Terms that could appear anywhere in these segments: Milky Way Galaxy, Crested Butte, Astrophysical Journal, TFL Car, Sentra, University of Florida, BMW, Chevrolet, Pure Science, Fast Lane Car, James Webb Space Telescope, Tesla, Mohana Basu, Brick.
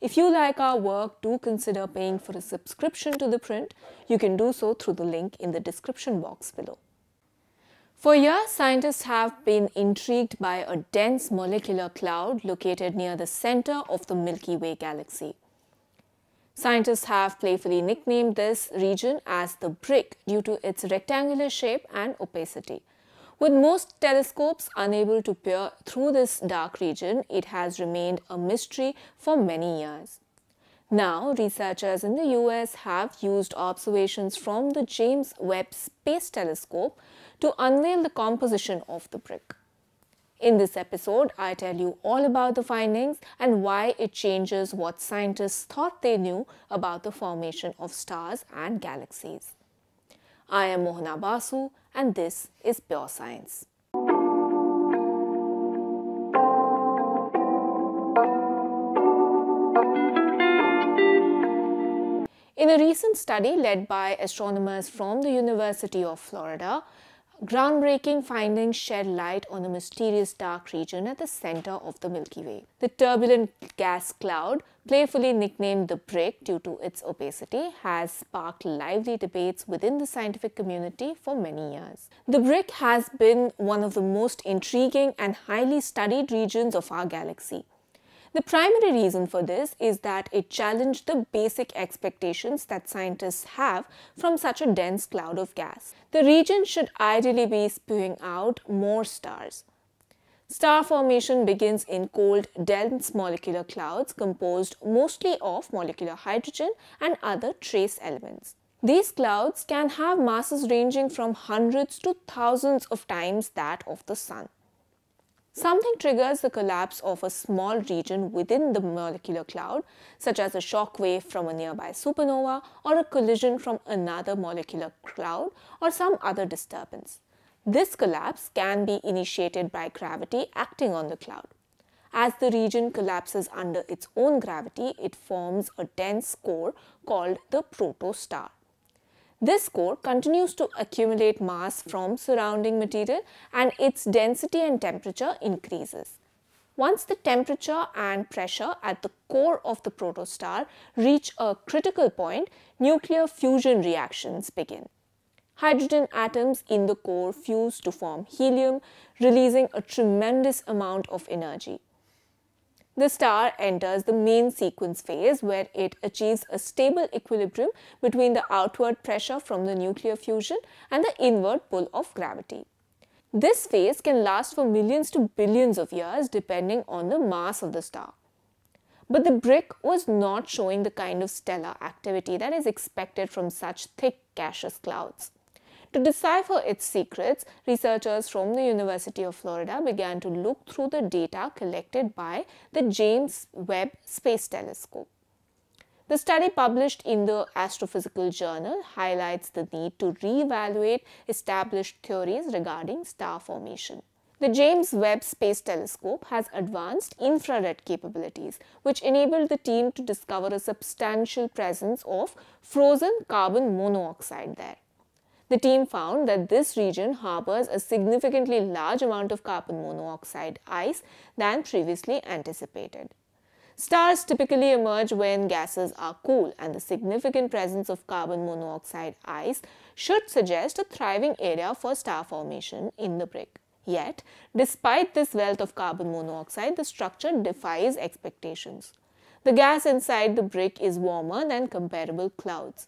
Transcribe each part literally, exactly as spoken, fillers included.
If you like our work, do consider paying for a subscription to the print. You can do so through the link in the description box below. For years, scientists have been intrigued by a dense molecular cloud located near the center of the Milky Way Galaxy. Scientists have playfully nicknamed this region as the Brick due to its rectangular shape and opacity. With most telescopes unable to peer through this dark region, it has remained a mystery for many years. Now, researchers in the U S have used observations from the James Webb Space Telescope to unveil the composition of the Brick. In this episode, I tell you all about the findings and why it changes what scientists thought they knew about the formation of stars and galaxies. I am Mohana Basu, and this is Pure Science. In a recent study led by astronomers from the University of Florida, groundbreaking findings shed light on a mysterious dark region at the center of the Milky Way. The turbulent gas cloud, playfully nicknamed the Brick due to its opacity, has sparked lively debates within the scientific community for many years. The Brick has been one of the most intriguing and highly studied regions of our galaxy. The primary reason for this is that it challenged the basic expectations that scientists have from such a dense cloud of gas. The region should ideally be spewing out more stars. Star formation begins in cold, dense molecular clouds composed mostly of molecular hydrogen and other trace elements. These clouds can have masses ranging from hundreds to thousands of times that of the Sun. Something triggers the collapse of a small region within the molecular cloud, such as a shock wave from a nearby supernova or a collision from another molecular cloud or some other disturbance. This collapse can be initiated by gravity acting on the cloud. As the region collapses under its own gravity, it forms a dense core called the protostar. This core continues to accumulate mass from surrounding material and its density and temperature increases. Once the temperature and pressure at the core of the protostar reach a critical point, nuclear fusion reactions begin. Hydrogen atoms in the core fuse to form helium, releasing a tremendous amount of energy. The star enters the main sequence phase where it achieves a stable equilibrium between the outward pressure from the nuclear fusion and the inward pull of gravity. This phase can last for millions to billions of years depending on the mass of the star. But the Brick was not showing the kind of stellar activity that is expected from such thick gaseous clouds. To decipher its secrets, researchers from the University of Florida began to look through the data collected by the James Webb Space Telescope. The study published in the Astrophysical Journal highlights the need to reevaluate established theories regarding star formation. The James Webb Space Telescope has advanced infrared capabilities, which enabled the team to discover a substantial presence of frozen carbon monoxide there. The team found that this region harbors a significantly large amount of carbon monoxide ice than previously anticipated. Stars typically emerge when gases are cool, and the significant presence of carbon monoxide ice should suggest a thriving area for star formation in the Brick. Yet, despite this wealth of carbon monoxide, the structure defies expectations. The gas inside the Brick is warmer than comparable clouds.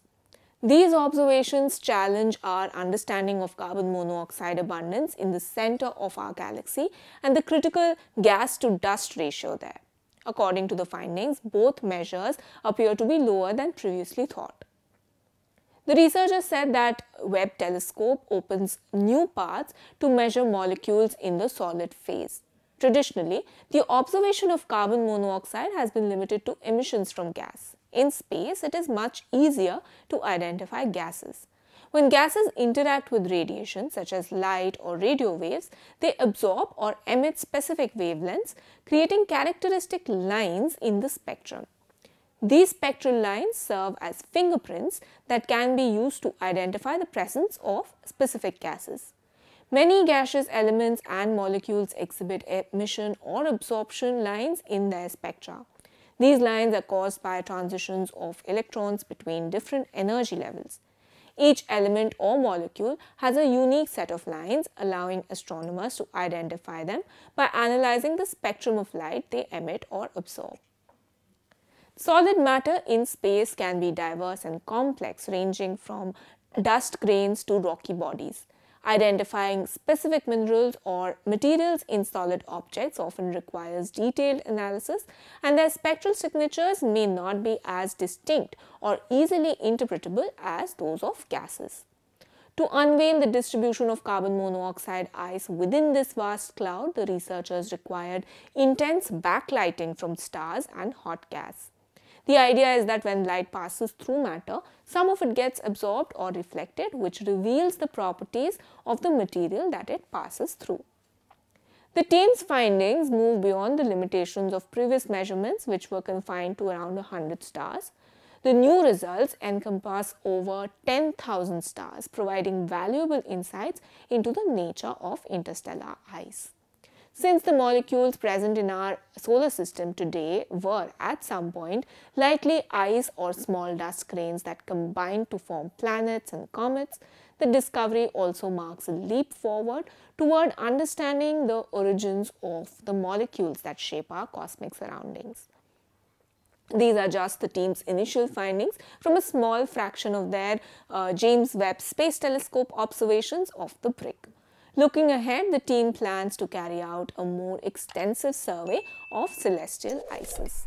These observations challenge our understanding of carbon monoxide abundance in the center of our galaxy and the critical gas-to-dust ratio there. According to the findings, both measures appear to be lower than previously thought. The researchers said that Webb telescope opens new paths to measure molecules in the solid phase. Traditionally, the observation of carbon monoxide has been limited to emissions from gas. In space, it is much easier to identify gases. When gases interact with radiation, such as light or radio waves, they absorb or emit specific wavelengths, creating characteristic lines in the spectrum. These spectral lines serve as fingerprints that can be used to identify the presence of specific gases. Many gaseous elements and molecules exhibit emission or absorption lines in their spectra. These lines are caused by transitions of electrons between different energy levels. Each element or molecule has a unique set of lines, allowing astronomers to identify them by analyzing the spectrum of light they emit or absorb. Solid matter in space can be diverse and complex, ranging from dust grains to rocky bodies. Identifying specific minerals or materials in solid objects often requires detailed analysis, and their spectral signatures may not be as distinct or easily interpretable as those of gases. To unveil the distribution of carbon monoxide ice within this vast cloud, the researchers required intense backlighting from stars and hot gas. The idea is that when light passes through matter, some of it gets absorbed or reflected, which reveals the properties of the material that it passes through. The team's findings move beyond the limitations of previous measurements, which were confined to around one hundred stars. The new results encompass over ten thousand stars, providing valuable insights into the nature of interstellar ice. Since the molecules present in our solar system today were, at some point, likely ice or small dust grains that combined to form planets and comets, the discovery also marks a leap forward toward understanding the origins of the molecules that shape our cosmic surroundings. These are just the team's initial findings from a small fraction of their uh, James Webb Space Telescope observations of the Brick. Looking ahead, the team plans to carry out a more extensive survey of celestial ices.